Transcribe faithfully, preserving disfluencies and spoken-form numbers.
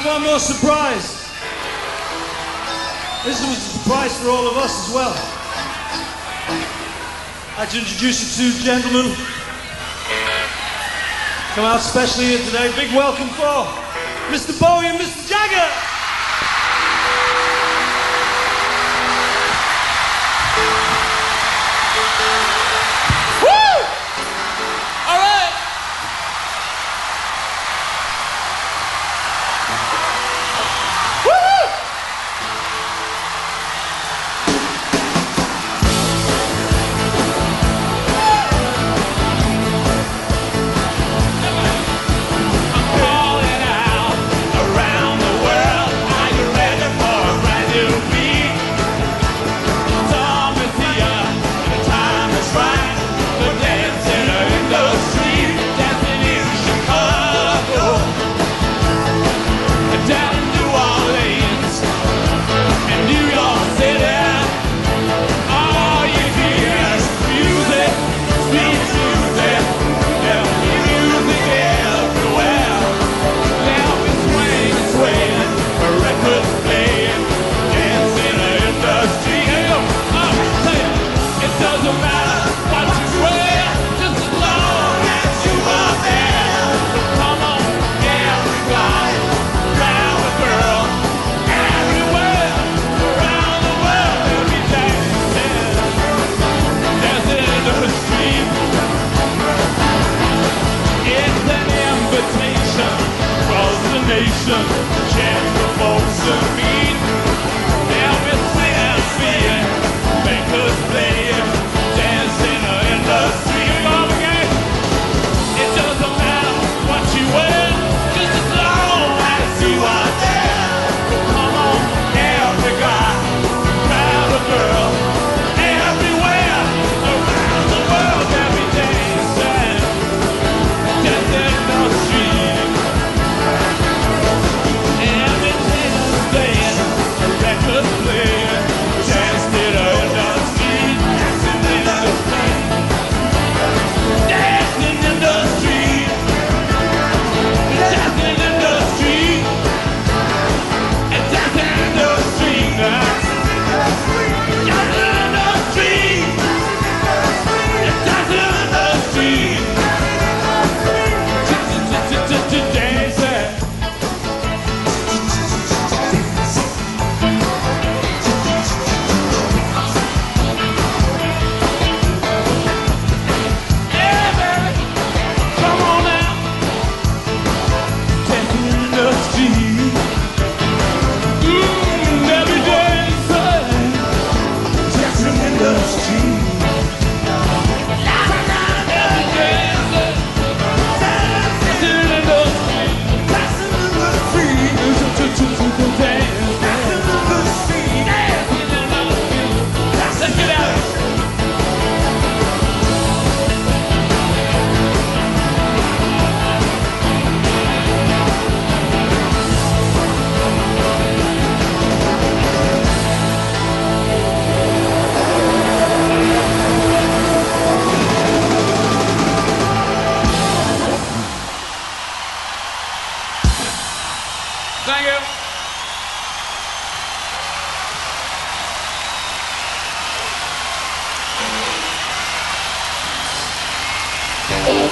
for one more surprise. This was a surprise for all of us as well. I'd like to introduce you to gentlemen. Come out specially here today. Big welcome for Mister Bowie and Mister Jagger. Thank you.